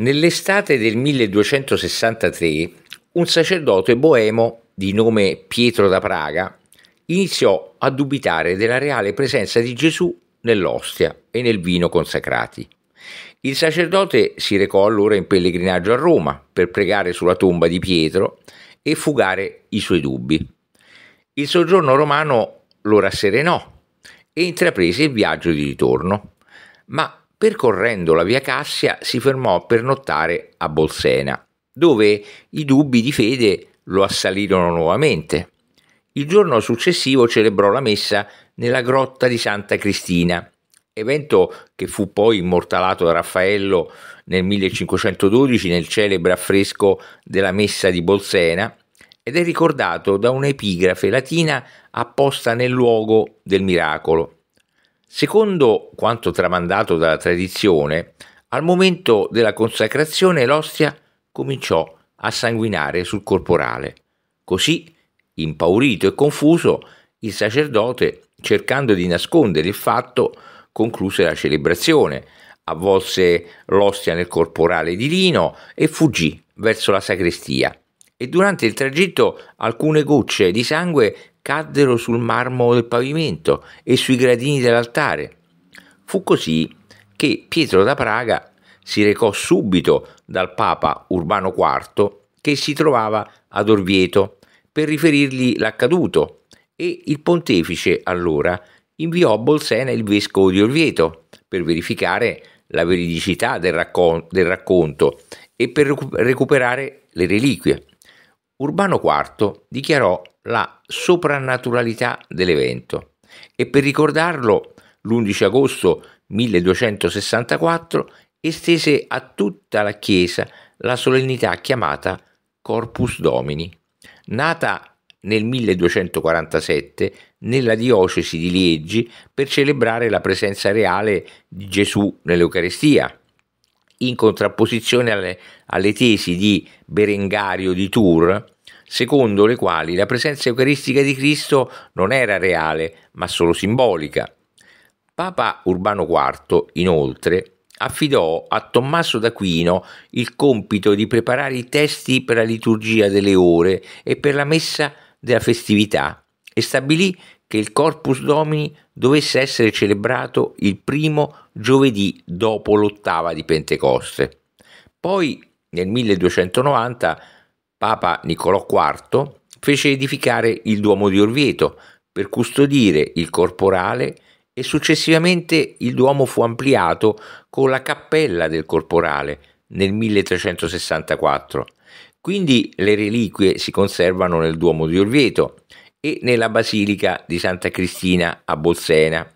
Nell'estate del 1263 un sacerdote boemo di nome Pietro da Praga iniziò a dubitare della reale presenza di Gesù nell'ostia e nel vino consacrati. Il sacerdote si recò allora in pellegrinaggio a Roma per pregare sulla tomba di Pietro e fugare i suoi dubbi. Il soggiorno romano lo rasserenò e intraprese il viaggio di ritorno, ma percorrendo la via Cassia si fermò per nottare a Bolsena, dove i dubbi di fede lo assalirono nuovamente. Il giorno successivo celebrò la messa nella grotta di Santa Cristina, evento che fu poi immortalato da Raffaello nel 1512 nel celebre affresco della messa di Bolsena ed è ricordato da un'epigrafe latina apposta nel luogo del miracolo. Secondo quanto tramandato dalla tradizione, al momento della consacrazione l'ostia cominciò a sanguinare sul corporale. Così, impaurito e confuso, il sacerdote, cercando di nascondere il fatto, concluse la celebrazione, avvolse l'ostia nel corporale di lino e fuggì verso la sacrestia. E durante il tragitto alcune gocce di sangue caddero sul marmo del pavimento e sui gradini dell'altare. Fu così che Pietro da Praga si recò subito dal Papa Urbano IV, che si trovava ad Orvieto, per riferirgli l'accaduto, e il pontefice allora inviò a Bolsena il vescovo di Orvieto per verificare la veridicità del racconto e per recuperare le reliquie. Urbano IV dichiarò la soprannaturalità dell'evento e per ricordarlo l'11 agosto 1264 estese a tutta la Chiesa la solennità chiamata Corpus Domini, nata nel 1247 nella diocesi di Liegi per celebrare la presenza reale di Gesù nell'Eucaristia, in contrapposizione alle tesi di Berengario di Tour, secondo le quali la presenza eucaristica di Cristo non era reale, ma solo simbolica. Papa Urbano IV, inoltre, affidò a Tommaso d'Aquino il compito di preparare i testi per la liturgia delle ore e per la messa della festività e stabilì che il Corpus Domini dovesse essere celebrato il primo giovedì dopo l'ottava di Pentecoste. Poi, nel 1290, Papa Niccolò IV fece edificare il Duomo di Orvieto per custodire il corporale e successivamente il Duomo fu ampliato con la cappella del corporale nel 1364. Quindi le reliquie si conservano nel Duomo di Orvieto e nella Basilica di Santa Cristina a Bolsena.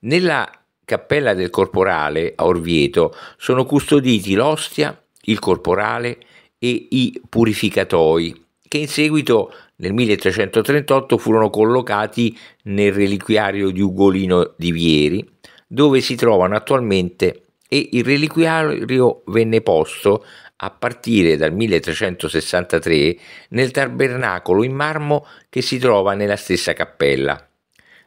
Nella Cappella del Corporale a Orvieto sono custoditi l'ostia, il corporale e i purificatori, che in seguito nel 1338 furono collocati nel reliquiario di Ugolino di Vieri, dove si trovano attualmente, e il reliquiario venne posto a partire dal 1363 nel tabernacolo in marmo che si trova nella stessa cappella.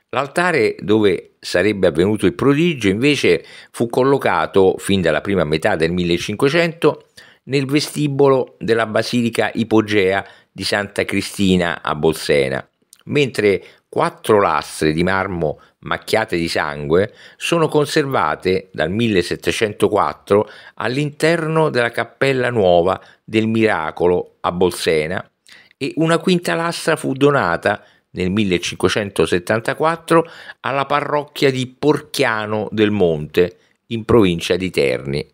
L'altare dove sarebbe avvenuto il prodigio invece fu collocato fin dalla prima metà del 1500 nel vestibolo della Basilica Ipogea di Santa Cristina a Bolsena, mentre 4 lastre di marmo macchiate di sangue sono conservate dal 1704 all'interno della Cappella Nuova del Miracolo a Bolsena e una quinta lastra fu donata nel 1574 alla parrocchia di Porchiano del Monte in provincia di Terni.